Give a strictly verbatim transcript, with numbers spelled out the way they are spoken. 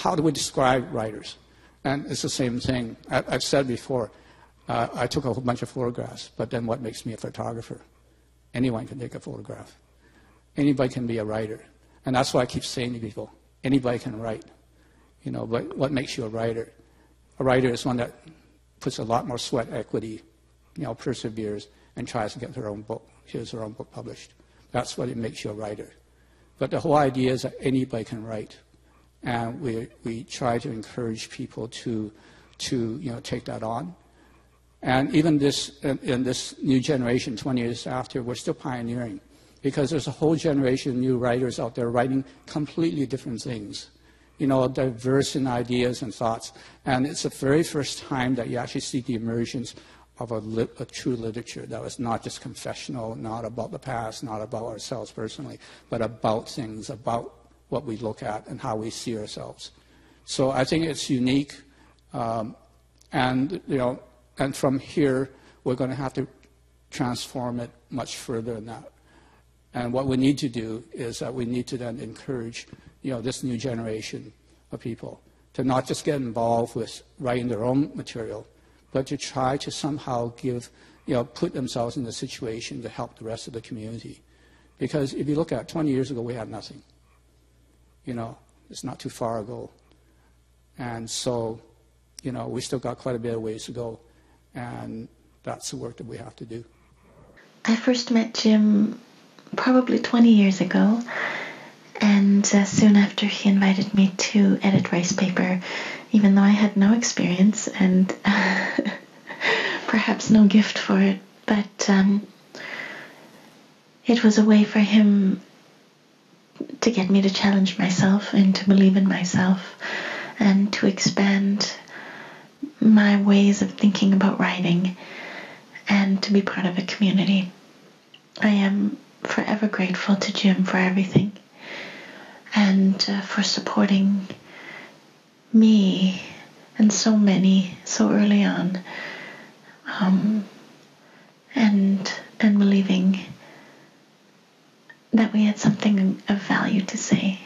how do we describe writers? And it's the same thing. I, I've said before, uh, I took a whole bunch of photographs, but then what makes me a photographer? Anyone can take a photograph. Anybody can be a writer. And that's why I keep saying to people, anybody can write. You know, but what makes you a writer? A writer is one that puts a lot more sweat equity, you know, perseveres, and tries to get their own book, here's their own book published. That's what it makes you a writer. But the whole idea is that anybody can write. And we, we try to encourage people to, to you know, take that on. And even this, in, in this new generation, twenty years after, we're still pioneering. Because there's a whole generation of new writers out there writing completely different things. You know, diverse in ideas and thoughts. And it's the very first time that you actually see the emergence of a, lit, a true literature that was not just confessional, not about the past, not about ourselves personally, but about things, about what we look at and how we see ourselves. So I think it's unique, um, and you know, and from here we're going to have to transform it much further than that. And what we need to do is that we need to then encourage, you know, this new generation of people to not just get involved with writing their own material, but to try to somehow give, you know, put themselves in a situation to help the rest of the community. Because if you look at twenty years ago, we had nothing. You know, it's not too far ago. And so, you know, we still got quite a bit of ways to go. And that's the work that we have to do. I first met Jim probably twenty years ago. And uh, soon after, he invited me to edit Ricepaper, even though I had no experience and perhaps no gift for it. But um, it was a way for him to get me to challenge myself and to believe in myself and to expand my ways of thinking about writing and to be part of a community. I am forever grateful to Jim for everything. And uh, for supporting me and so many so early on, um, and and believing that we had something of value to say.